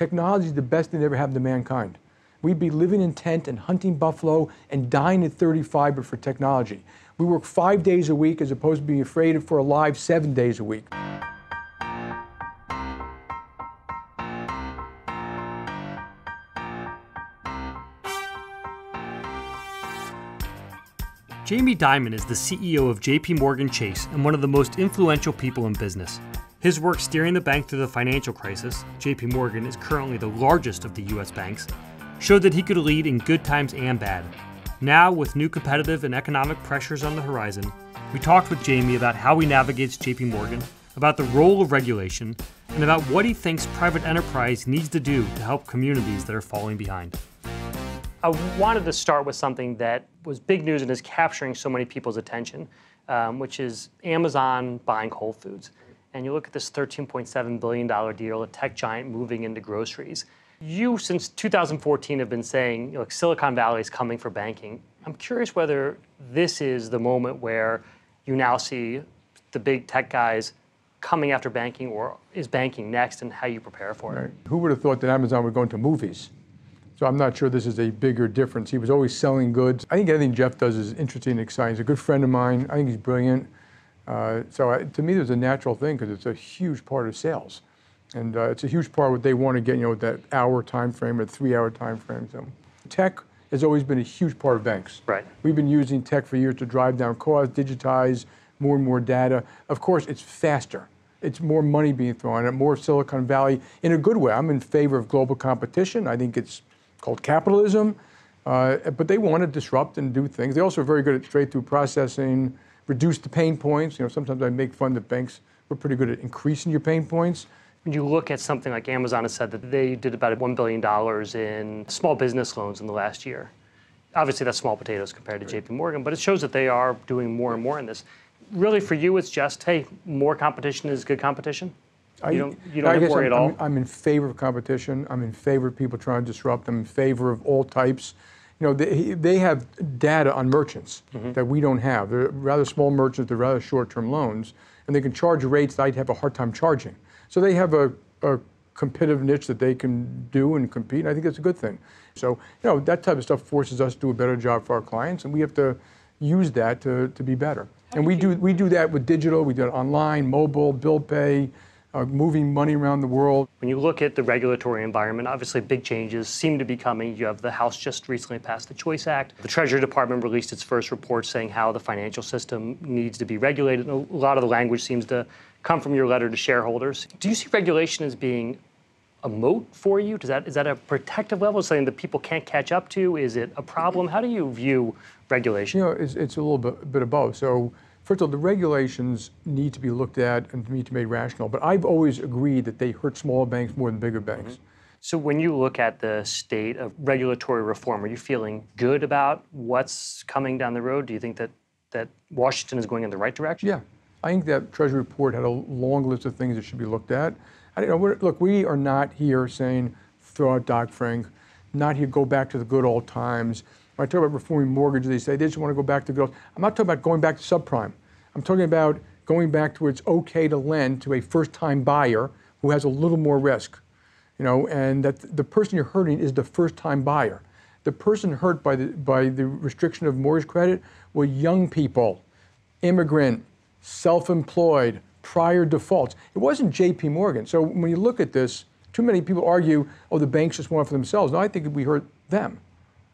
Technology is the best thing that ever happened to mankind. We'd be living in tent and hunting buffalo and dying at 35 but for technology. We work 5 days a week as opposed to being afraid for a live 7 days a week. Jamie Dimon is the CEO of JPMorgan Chase and one of the most influential people in business. His work steering the bank through the financial crisis, JPMorgan is currently the largest of the U.S. banks, showed that he could lead in good times and bad. Now, with new competitive and economic pressures on the horizon, we talked with Jamie about how he navigates JPMorgan, about the role of regulation, and about what he thinks private enterprise needs to do to help communities that are falling behind. I wanted to start with something that was big news and is capturing so many people's attention, which is Amazon buying Whole Foods. And you look at this $13.7 billion deal, a tech giant moving into groceries. You, since 2014, have been saying, look, Silicon Valley is coming for banking. I'm curious whether this is the moment where you now see the big tech guys coming after banking, or is banking next, and how you prepare for it. Who would have thought that Amazon would go into movies? So I'm not sure this is a bigger difference. He was always selling goods. I think everything Jeff does is interesting and exciting. He's a good friend of mine. I think he's brilliant. To me, there's a natural thing because it's a huge part of sales. And it's a huge part of what they want to get, you know, with that hour time frame or 3 hour time frame. So tech has always been a huge part of banks. Right. We've been using tech for years to drive down costs, digitize more and more data. Of course, it's faster. It's more money being thrown at it, more Silicon Valley in a good way. I'm in favor of global competition. I think it's called capitalism, but they want to disrupt and do things. They're also very good at straight-through processing, reduce the pain points. You know, sometimes I make fun that banks were pretty good at increasing your pain points. When you look at something like Amazon has said that they did about $1 billion in small business loans in the last year. Obviously, that's small potatoes compared to JP Morgan, but it shows that they are doing more and more in this. Really, for you, it's just, hey, more competition is good competition? I guess I'm at all. I'm in favor of competition. I'm in favor of people trying to disrupt. I'm in favor of all types. You know, they have data on merchants that we don't have. They're rather small merchants. They're rather short-term loans, and they can charge rates that I'd have a hard time charging. So they have a competitive niche that they can do and compete. And I think that's a good thing. So, you know, that type of stuff forces us to do a better job for our clients, and we have to use that to be better. And we do that with digital. We do it online, mobile, bill pay. Moving money around the world. When you look at the regulatory environment, obviously big changes seem to be coming. You have the House just recently passed the Choice Act. The Treasury Department released its first report saying how the financial system needs to be regulated. And a lot of the language seems to come from your letter to shareholders. Do you see regulation as being a moat for you? Is that a protective level, something that people can't catch up to? Is it a problem? How do you view regulation? You know, it's a little bit of both. So, first of all, the regulations need to be looked at and need to be made rational, but I've always agreed that they hurt smaller banks more than bigger banks. So when you look at the state of regulatory reform, are you feeling good about what's coming down the road? Do you think that Washington is going in the right direction? Yeah. I think that Treasury report had a long list of things that should be looked at. I don't know, look, we are not here saying throw out Dodd-Frank, not here go back to the good old times. When I talk about reforming mortgages, they say they just want to go back to good old times. I'm not talking about going back to subprime. I'm talking about going back to where it's okay to lend to a first-time buyer who has a little more risk, you know, and that the person you're hurting is the first-time buyer. The person hurt by the restriction of mortgage credit were young people, immigrant, self-employed, prior defaults. It wasn't JP Morgan. So when you look at this, too many people argue, oh, the banks just want it for themselves. No, I think we hurt them.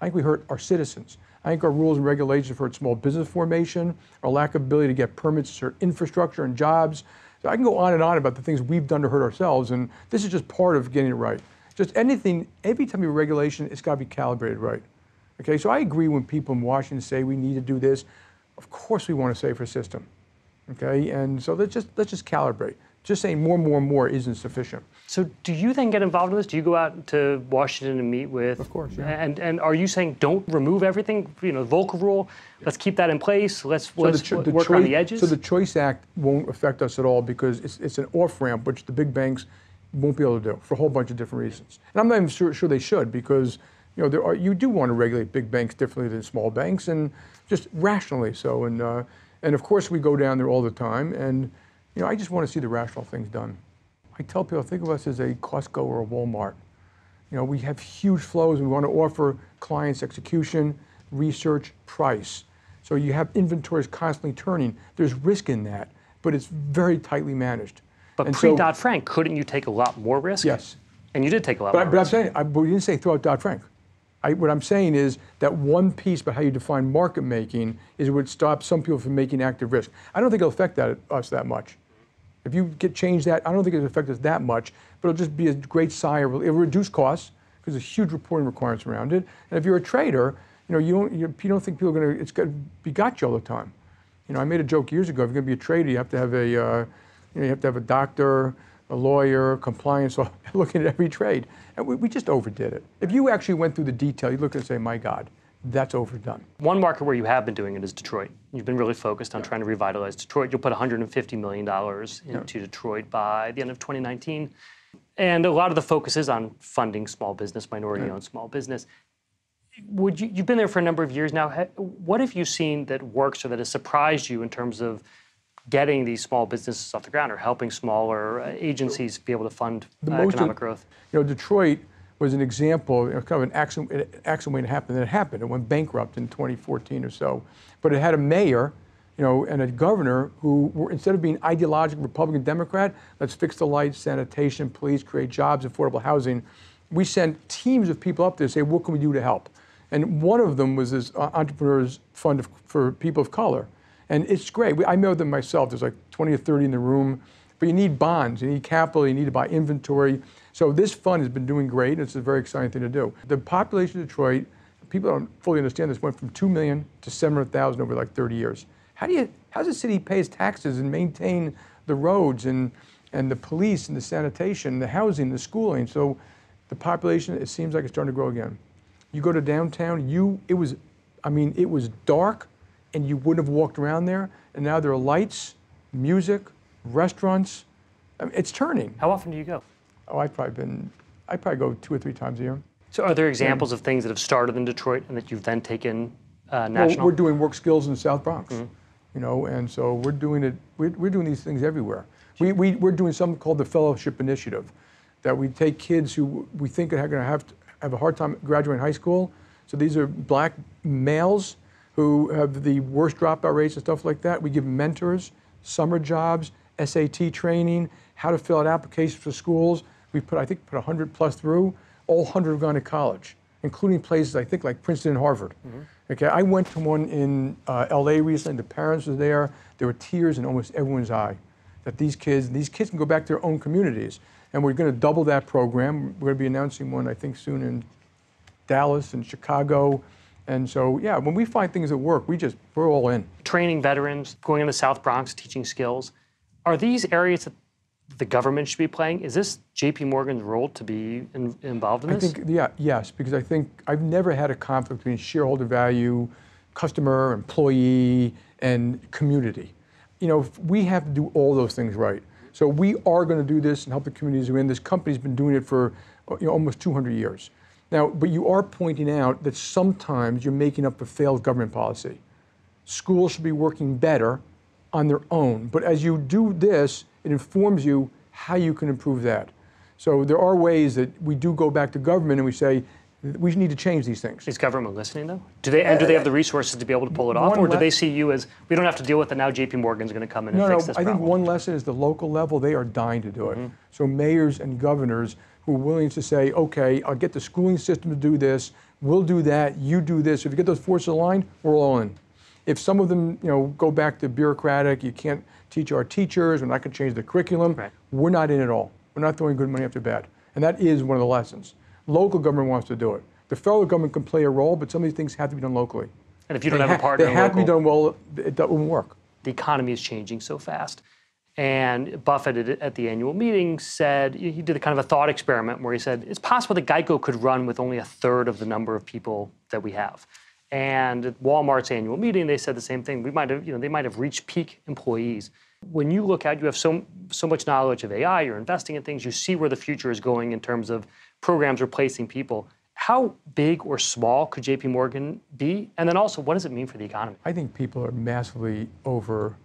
I think we hurt our citizens. I think our rules and regulations hurt small business formation, our lack of ability to get permits for infrastructure and jobs. So I can go on and on about the things we've done to hurt ourselves, and this is just part of getting it right. Just anything, every time you regulation, it's got to be calibrated right. Okay, so I agree when people in Washington say we need to do this. Of course we want a safer system. Okay, and so let's just calibrate. Just saying more and more isn't sufficient. So do you then get involved in this? Do you go out to Washington and meet with? Of course, yeah. And are you saying don't remove everything? You know, the Volcker Rule, let's keep that in place. Let's work on the edges? So the Choice Act won't affect us at all because it's an off-ramp, which the big banks won't be able to do for a whole bunch of different reasons. And I'm not even sure they should because, you know, you do want to regulate big banks differently than small banks and just rationally so. And of course, we go down there all the time. And you know, I just want to see the rational things done. I tell people, think of us as a Costco or a Walmart. You know, we have huge flows. We want to offer clients execution, research, price. So you have inventories constantly turning. There's risk in that, but it's very tightly managed. But pre-Dodd-Frank, couldn't you take a lot more risk? Yes. And you did take a lot more risk. But we didn't say throw out Dodd-Frank. What I'm saying is that one piece about how you define market making is it would stop some people from making active risk. I don't think it'll affect us that much. If you change that, I don't think it'll affect us that much, but it'll just be a great sigh of relief. It'll reduce costs, because there's huge reporting requirements around it. And if you're a trader, you know, you don't think people are going to, it's going to be gotcha all the time. You know, I made a joke years ago, if you're going to be a trader, you have to have a, you know, you have to have a doctor, a lawyer, compliance, looking at every trade. And we just overdid it. If you actually went through the detail, you'd look and say, my God, that's overdone. One market where you have been doing it is Detroit. You've been really focused on trying to revitalize Detroit. You'll put $150 million into Detroit by the end of 2019. And a lot of the focus is on funding small business, minority-owned small business. You've been there for a number of years now. What have you seen that works or that has surprised you in terms of getting these small businesses off the ground or helping smaller agencies be able to fund economic growth? You know, Detroit was an example, you know, kind of an accident waiting to happen, and it happened. It went bankrupt in 2014 or so. But it had a mayor, you know, and a governor who were, instead of being ideological Republican, Democrat, let's fix the lights, sanitation, police, create jobs, affordable housing. We sent teams of people up there to say, what can we do to help? And one of them was this Entrepreneurs Fund for people of color. And it's great. I know them myself. There's like 20 or 30 in the room. But you need bonds, you need capital, you need to buy inventory. So this fund has been doing great, and it's a very exciting thing to do. The population of Detroit, people don't fully understand this, went from 2 million to 700,000 over like 30 years. How does the city pay its taxes and maintain the roads and the police and the sanitation, the housing, the schooling? So the population, it seems like it's starting to grow again. You go to downtown, it was dark, and you wouldn't have walked around there, and now there are lights, music, restaurants. I mean, it's turning. How often do you go? Oh, I probably go 2 or 3 times a year. So are there examples of things that have started in Detroit and that you've then taken national? Well, we're doing work skills in the South Bronx, you know, and so we're doing it, we're doing these things everywhere. We're doing something called the Fellowship Initiative, that we take kids who we think are gonna have a hard time graduating high school. So these are black males who have the worst dropout rates and stuff like that. We give mentors, summer jobs, SAT training, how to fill out applications for schools. We put 100 plus through. All 100 have gone to college, including places I think like Princeton and Harvard. Okay, I went to one in LA recently. The parents were there. There were tears in almost everyone's eye that these kids can go back to their own communities. And we're going to double that program. We're going to be announcing one, I think, soon in Dallas and Chicago. And so, yeah, when we find things that work, we're all in. Training veterans, going into the South Bronx, teaching skills. Are these areas that the government should be playing? Is this JPMorgan's role to be involved in this? I think, yes, because I think I've never had a conflict between shareholder value, customer, employee, and community. You know, we have to do all those things right. So we are going to do this and help the communities we're in. This company's been doing it for almost 200 years. Now, but you are pointing out that sometimes you're making up for failed government policy. Schools should be working better on their own. But as you do this, it informs you how you can improve that. So there are ways that we do go back to government and we say, we need to change these things. Is government listening, though? Do they have the resources to be able to pull it off? Or do they see you as, we don't have to deal with it now, JPMorgan's going to come in and fix this problem? I think one lesson is the local level, they are dying to do it. So mayors and governors who are willing to say, okay, I'll get the schooling system to do this, we'll do that, you do this. If you get those forces aligned, we're all in. If some of them, you know, go back to bureaucratic, you can't teach our teachers, we're not going to change the curriculum, we're not in at all. We're not throwing good money after bad. And that is one of the lessons. Local government wants to do it. The federal government can play a role, but some of these things have to be done locally. And if you don't have a partner, they have to be done well, it won't work. The economy is changing so fast. And Buffett at the annual meeting said, he did a kind of a thought experiment where he said, it's possible that Geico could run with only a third of the number of people that we have. And at Walmart's annual meeting, they said the same thing. They might have reached peak employees. When you look out, you have so much knowledge of AI, you're investing in things, you see where the future is going in terms of programs replacing people. How big or small could JPMorgan be? And then also, what does it mean for the economy? I think people are massively overreacting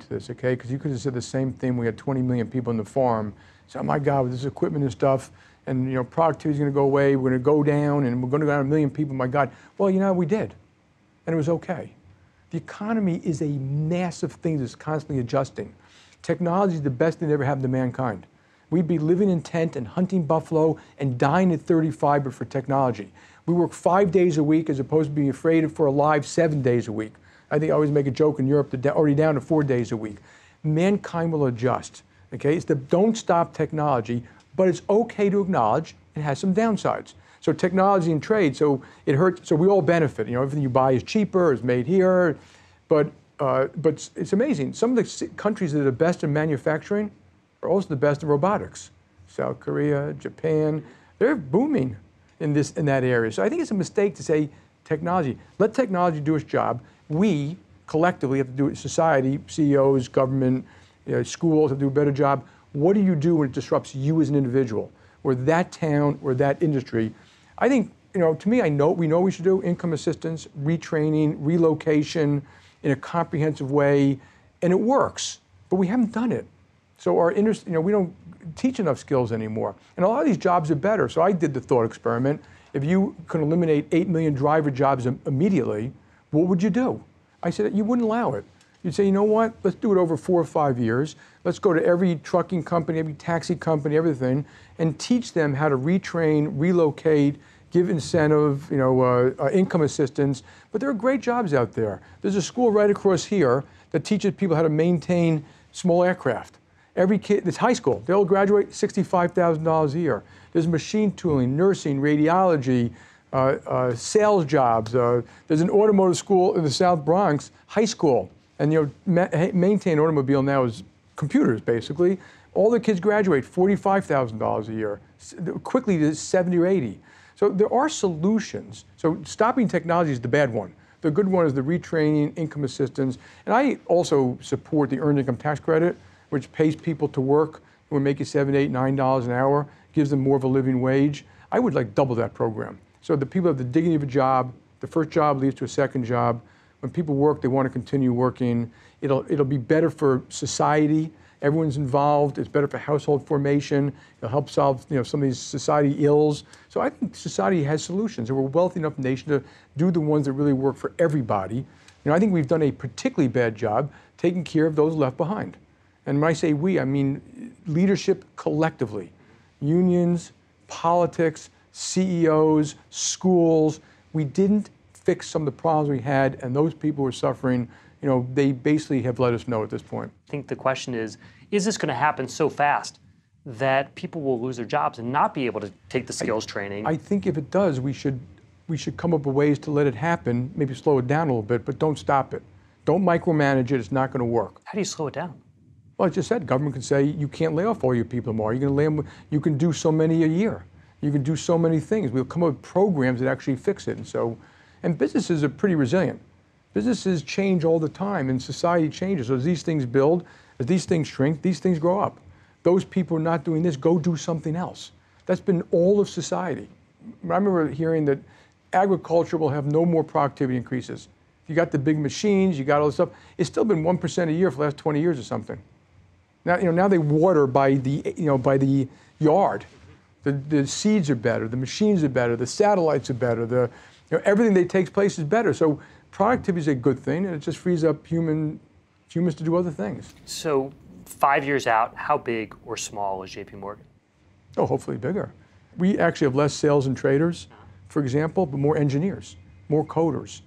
to this, okay? Because you could have said the same thing. We had 20 million people on the farm. So, oh my God, with this equipment and stuff, and you know, productivity is going to go away, we're going to go down, and we're going to go down 1 million people, my God. Well, you know, we did, and it was okay. The economy is a massive thing that's constantly adjusting. Technology is the best thing that ever happened to mankind. We'd be living in tent and hunting buffalo and dying at 35, but for technology. We work 5 days a week as opposed to being afraid for a live 7 days a week. I think I always make a joke in Europe, they're already down to 4 days a week. Mankind will adjust, okay? It's the don't stop technology, but it's okay to acknowledge it has some downsides. So technology and trade, so it hurts, so we all benefit. You know, everything you buy is cheaper, it's made here, but it's amazing. Some of the countries that are the best in manufacturing are also the best in robotics. South Korea, Japan, they're booming in that area. So I think it's a mistake to say technology. Let technology do its job. We collectively have to do it, society, CEOs, government, you know, schools have to do a better job. What do you do when it disrupts you as an individual or that town or that industry? I think, you know, to me, I know we know what we should do, income assistance, retraining, relocation in a comprehensive way, and it works, but we haven't done it. So our industry, you know, we don't teach enough skills anymore. And a lot of these jobs are better. So I did the thought experiment. If you could eliminate 8 million driver jobs immediately, what would you do? I said, you wouldn't allow it. You'd say, you know what, let's do it over 4 or 5 years. Let's go to every trucking company, every taxi company, everything, and teach them how to retrain, relocate, give incentive, you know, income assistance. But there are great jobs out there. There's a school right across here that teaches people how to maintain small aircraft. Every kid, it's high school, they'll graduate $65,000 a year. There's machine tooling, nursing, radiology, sales jobs. There's an automotive school in the South Bronx, high school. And you know, maintain automobile now is computers, basically. All the kids graduate $45,000 a year, quickly to 70 or 80. So there are solutions. So stopping technology is the bad one. The good one is the retraining, income assistance. And I also support the earned income tax credit, which pays people to work who are making $7, $8, $9 an hour, gives them more of a living wage. I would like double that program. So the people have the dignity of a job. The first job leads to a second job. When people work, they want to continue working. It'll be better for society. Everyone's involved. It's better for household formation. It'll help solve, you know, some of these society ills. So I think society has solutions, and we're a wealthy enough nation to do the ones that really work for everybody. You know, I think we've done a particularly bad job taking care of those left behind. And when I say we, I mean leadership collectively. Unions, politics, CEOs, schools. We didn't fix some of the problems we had, and those people who are suffering, you know, they basically have let us know at this point. I think the question is this going to happen so fast that people will lose their jobs and not be able to take the skills training? I think if it does, we should come up with ways to let it happen, maybe slow it down a little bit, but don't stop it. Don't micromanage it. It's not going to work. How do you slow it down? Well, I just said, government can say, you can't lay off all your people tomorrow. You can do so many a year. You can do so many things. We'll come up with programs that actually fix it. And businesses are pretty resilient. Businesses change all the time, and society changes. So as these things build, as these things shrink, these things grow up. Those people are not doing this, go do something else. That's been all of society. I remember hearing that agriculture will have no more productivity increases. You got the big machines, you got all this stuff. It's still been 1% a year for the last 20 years or something. Now, you know, now they water by the, you know, by the yard. The seeds are better, the machines are better, the satellites are better, the, you know, everything that takes place is better. So productivity is a good thing, and it just frees up humans to do other things. So 5 years out, how big or small is JPMorgan? Oh, hopefully bigger. We actually have less sales and traders, for example, but more engineers, more coders.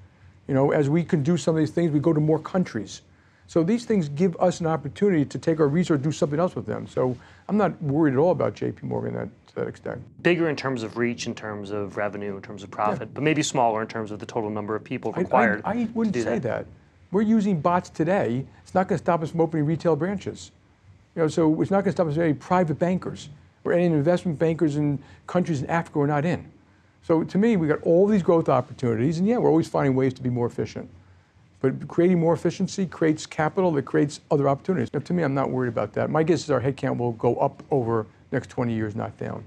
You know, as we can do some of these things, we go to more countries. So these things give us an opportunity to take our resources, do something else with them. So I'm not worried at all about JPMorgan to that extent. Bigger in terms of reach, in terms of revenue, in terms of profit, yeah, but maybe smaller in terms of the total number of people required. I wouldn't say that. We're using bots today. It's not going to stop us from opening retail branches. You know, so it's not going to stop us from any private bankers or any investment bankers in countries in Africa we're not in. So to me, we got all these growth opportunities, and yeah, we're always finding ways to be more efficient. But creating more efficiency creates capital that creates other opportunities. Now, to me, I'm not worried about that. My guess is our headcount will go up over the next 20 years, not down.